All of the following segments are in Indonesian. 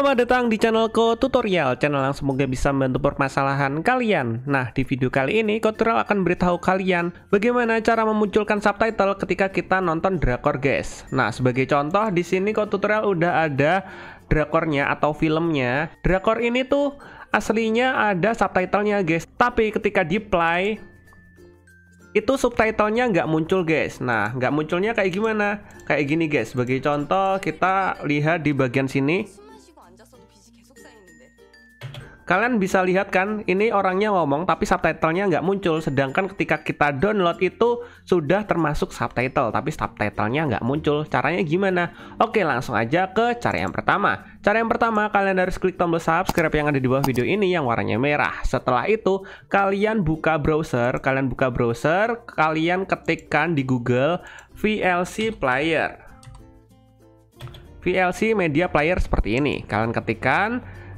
Selamat datang di channel Ko Tutorial, channel yang semoga bisa membantu permasalahan kalian. Nah, di video kali ini Ko Tutorial akan beritahu kalian bagaimana cara memunculkan subtitle ketika kita nonton drakor, guys. Nah, sebagai contoh di sini Ko Tutorial udah ada drakornya atau filmnya. Drakor ini tuh aslinya ada subtitlenya, guys. Tapi ketika di play itu subtitlenya nggak muncul, guys. Nah, nggak munculnya kayak gimana? Kayak gini, guys. Sebagai contoh, kita lihat di bagian sini. Kalian bisa lihat kan, ini orangnya ngomong tapi subtitlenya nggak muncul. Sedangkan ketika kita download itu sudah termasuk subtitle, tapi subtitlenya nggak muncul. Caranya gimana? Oke, langsung aja ke cara yang pertama. Cara yang pertama, kalian harus klik tombol subscribe yang ada di bawah video ini yang warnanya merah. Setelah itu, kalian buka browser. Kalian ketikkan di Google VLC Player. VLC Media Player seperti ini. Kalian ketikkan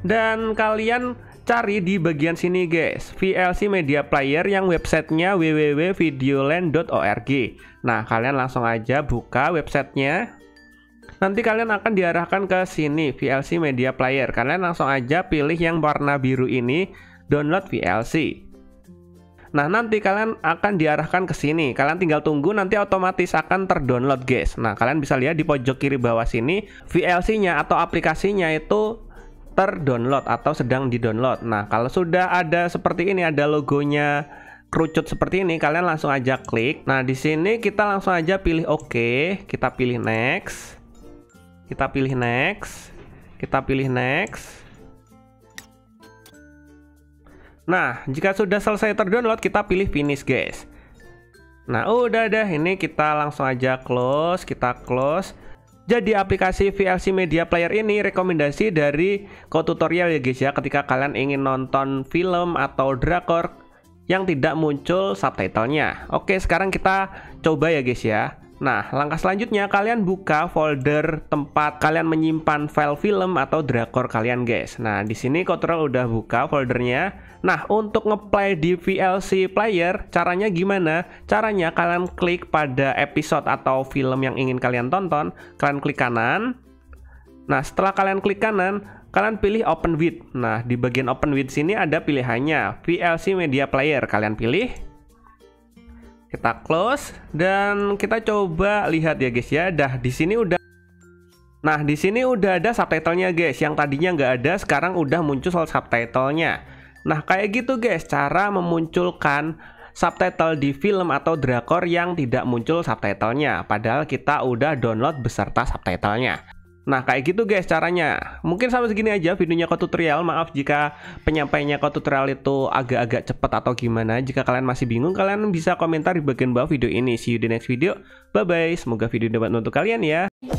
dan kalian cari di bagian sini, guys, VLC Media Player yang websitenya www.videolan.org. Nah, kalian langsung aja buka websitenya. Nanti kalian akan diarahkan ke sini, VLC Media Player. Kalian langsung aja pilih yang warna biru ini, download VLC. Nah, nanti kalian akan diarahkan ke sini. Kalian tinggal tunggu, nanti otomatis akan terdownload, guys. Nah, kalian bisa lihat di pojok kiri bawah sini, VLC-nya atau aplikasinya itu terdownload atau sedang didownload. Nah, kalau sudah ada seperti ini, ada logonya kerucut seperti ini, kalian langsung aja klik. Nah, di sini kita langsung aja pilih oke, kita pilih next. Kita pilih next. Kita pilih next. Nah, jika sudah selesai terdownload, kita pilih finish, guys. Nah, udah dah, ini kita langsung aja close, kita close. Jadi aplikasi VLC Media Player ini rekomendasi dari Ko Tutorial ya, guys ya, ketika kalian ingin nonton film atau drakor yang tidak muncul subtitlenya. Oke, sekarang kita coba ya, guys ya. Nah, langkah selanjutnya kalian buka folder tempat kalian menyimpan file film atau drakor kalian, guys. Nah, di sini Ko Tutorial udah buka foldernya. Nah, untuk ngeplay di VLC Player, caranya gimana? Caranya kalian klik pada episode atau film yang ingin kalian tonton, kalian klik kanan. Nah, setelah kalian klik kanan, kalian pilih Open With. Nah, di bagian Open With sini ada pilihannya, VLC Media Player, kalian pilih. Kita close dan kita coba lihat ya, guys ya. Dah, di sini udah. Nah, di sini udah ada subtitlenya, guys. Yang tadinya nggak ada, sekarang udah muncul subtitlenya. Nah, kayak gitu, guys, cara memunculkan subtitle di film atau drakor yang tidak muncul subtitlenya, padahal kita udah download beserta subtitlenya. Nah, kayak gitu, guys, caranya. Mungkin sampai segini aja videonya Ko Tutorial. Maaf jika penyampaiannya Ko Tutorial itu agak-agak cepat atau gimana. Jika kalian masih bingung, kalian bisa komentar di bagian bawah video ini. See you di next video. Bye-bye. Semoga video dapat membantu kalian ya.